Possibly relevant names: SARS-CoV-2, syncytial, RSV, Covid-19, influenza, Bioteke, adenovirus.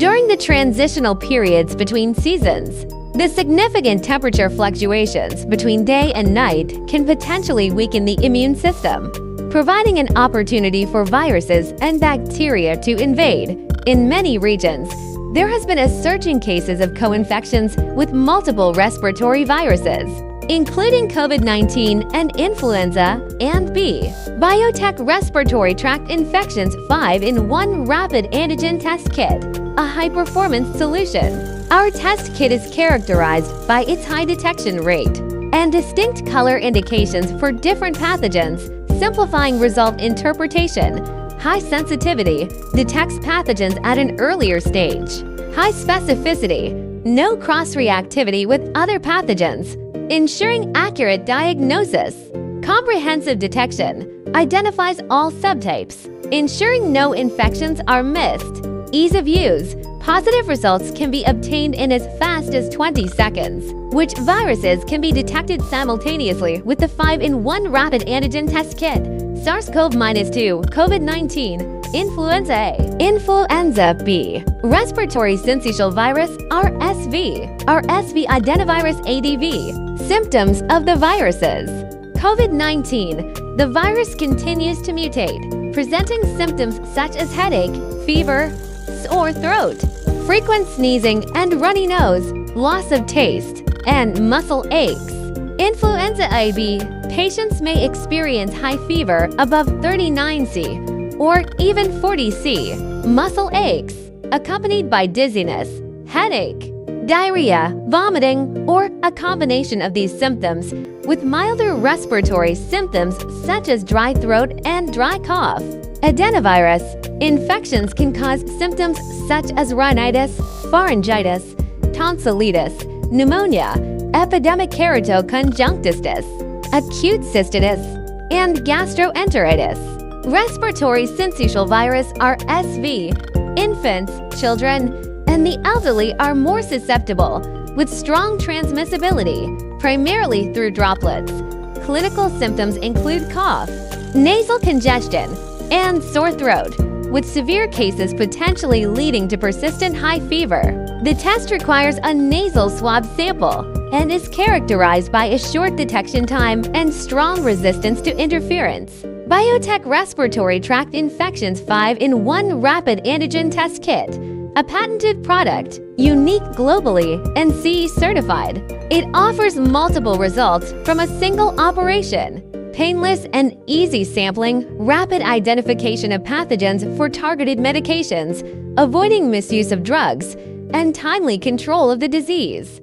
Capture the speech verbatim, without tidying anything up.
during the transitional periods between seasons. The significant temperature fluctuations between day and night can potentially weaken the immune system, providing an opportunity for viruses and bacteria to invade. In many regions, there has been a surge in cases of co-infections with multiple respiratory viruses, including COVID nineteen and influenza and B. Bioteke respiratory tract infections five in one rapid antigen test kit, a high-performance solution. Our test kit is characterized by its high detection rate and distinct color indications for different pathogens, simplifying result interpretation. High sensitivity detects pathogens at an earlier stage. High specificity, no cross-reactivity with other pathogens, ensuring accurate diagnosis. Comprehensive detection identifies all subtypes, ensuring no infections are missed. Ease of use, positive results can be obtained in as fast as twenty seconds, which viruses can be detected simultaneously with the five in one rapid antigen test kit. SARS CoV two, COVID nineteen, influenza A, influenza B, respiratory syncytial virus, R S V, R S V adenovirus A D V, symptoms of the viruses. COVID nineteen, the virus continues to mutate, presenting symptoms such as headache, fever, sore throat, frequent sneezing and runny nose, loss of taste, and muscle aches. Influenza A B, patients may experience high fever above thirty-nine degrees Celsius or even forty degrees Celsius, muscle aches, accompanied by dizziness, headache, diarrhea, vomiting, or a combination of these symptoms with milder respiratory symptoms such as dry throat and dry cough. Adenovirus, infections can cause symptoms such as rhinitis, pharyngitis, tonsillitis, pneumonia, epidemic keratoconjunctitis, acute cystitis, and gastroenteritis. Respiratory syncytial virus, R S V, infants, children, and the elderly are more susceptible, with strong transmissibility, primarily through droplets. Clinical symptoms include cough, nasal congestion, and sore throat, with severe cases potentially leading to persistent high fever. The test requires a nasal swab sample and is characterized by a short detection time and strong resistance to interference. Bioteke respiratory tract infections five in one rapid antigen test kit, a patented product, unique globally and C E certified. It offers multiple results from a single operation. Painless and easy sampling, rapid identification of pathogens for targeted medications, avoiding misuse of drugs, and timely control of the disease.